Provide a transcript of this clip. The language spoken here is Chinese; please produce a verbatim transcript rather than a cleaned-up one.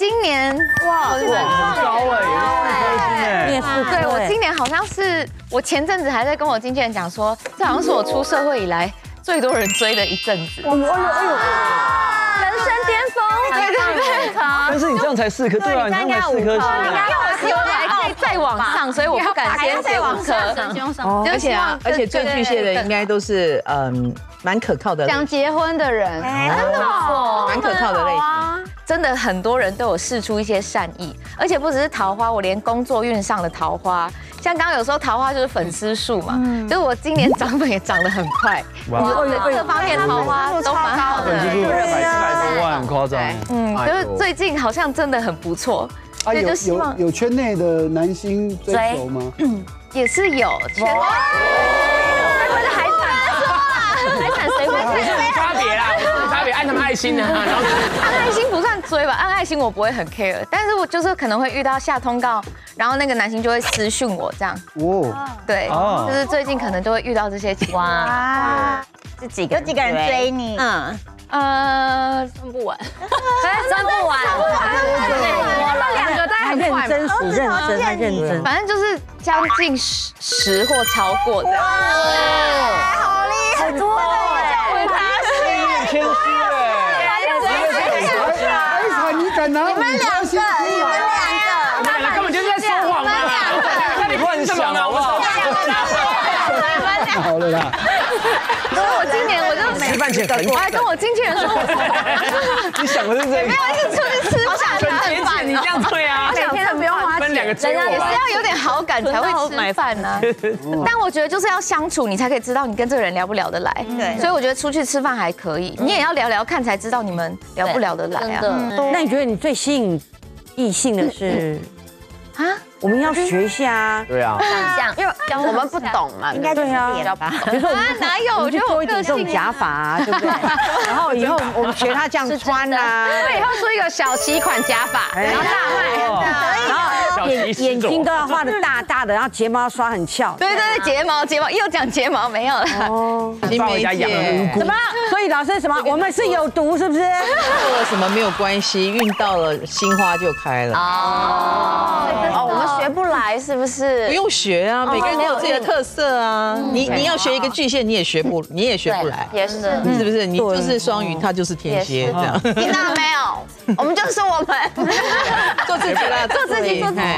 今年哇，很高哎，也是四颗星哎。对，我今年好像是我前阵子还在跟我经纪人讲说，这好像是我出社会以来最多人追的一阵子。哇，哎呦哎呦，人生巅峰，对对对。但是你这样才四颗，对啊，你这样才四颗星。因为我还可以再往上，所以我不敢先写五颗。而且啊，而且最巨蟹的应该都是嗯。 蛮可靠的，想结婚的人，真的，蛮可靠的类型。真的很多人都有释出一些善意，而且不只是桃花，我连工作运上的桃花，像刚刚有时候桃花就是粉丝数嘛，就是我今年涨粉也涨得很快，各方面桃花都蛮好的，粉丝数百百多万，很夸张。嗯，就是最近好像真的很不错，所以就希望有圈内的男星追求吗？嗯，也是有。 谁会追？差别啦，差别按什么爱心呢？按爱心不算追吧，按爱心我不会很 care， 但是我就是可能会遇到下通告，然后那个男星就会私讯我这样。哦，对，就是最近可能就会遇到这些情况。哇，是几个？有几个人追你？嗯，呃，算不完，算不完，他们两个在认真，认真，太认真，反正就是将近十十或超过的。 很多哎，很谦虚哎，哎呀，你敢拿我们两个，你们两个，你们两个根本就是在说谎嘛，那你乱想好不好？好了啦，所以我今年我就吃饭前我还跟我经纪人说，你想的是这个，没有，是出去吃饭吃饭，你这样对啊，每天都不用花钱，也是要有点好感才会吃饭呢。但我觉得就是要相处，你才可以知道你跟这个人聊不聊得来。对，所以我觉得出去吃饭还可以，你也要聊聊看才知道你们聊不聊得来啊。那你觉得你最吸引异性的是啊？ 我们要学一下啊，对啊，因为我们不懂嘛，应该对啊，比如说我们哪有，我觉得我个性假发啊，对不对？然后以后我们学他这样穿啊，对，以后出一个小齐款假发，然后大卖，然后眼眼睛都要画的大大的，然后睫毛刷很翘，对对对，睫毛睫毛又讲睫毛没有了，哦，睫毛加羊什么？所以老师什么？我们是有毒是不是？跟我什么没有关系，运到了心花就开了哦哦，我们。 学不来是不是？不用学啊，每个人都有自己的特色啊。你你要学一个巨蟹，你也学不，你也学不来，也是，是不是？你就是双鱼，他就是天蝎，这样。听到没有？我们就是我们，做自己啦，做自己，做自己。